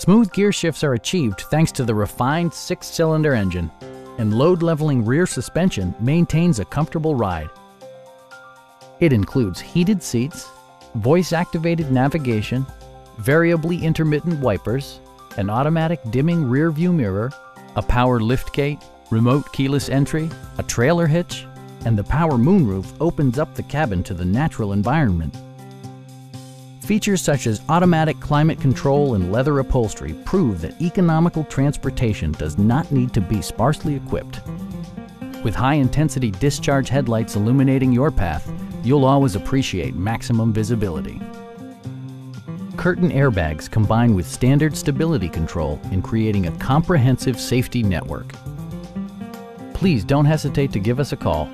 Smooth gear shifts are achieved thanks to the refined 6-cylinder engine, and load-leveling rear suspension maintains a comfortable ride. It includes heated seats, voice-activated navigation, variably intermittent wipers, an automatic dimming rear-view mirror, a power liftgate, remote keyless entry, a trailer hitch, and the power moonroof opens up the cabin to the natural environment. Features such as automatic climate control and leather upholstery prove that economical transportation does not need to be sparsely equipped. With high-intensity discharge headlights illuminating your path, you'll always appreciate maximum visibility. Curtain airbags combine with standard stability control in creating a comprehensive safety network. Please don't hesitate to give us a call.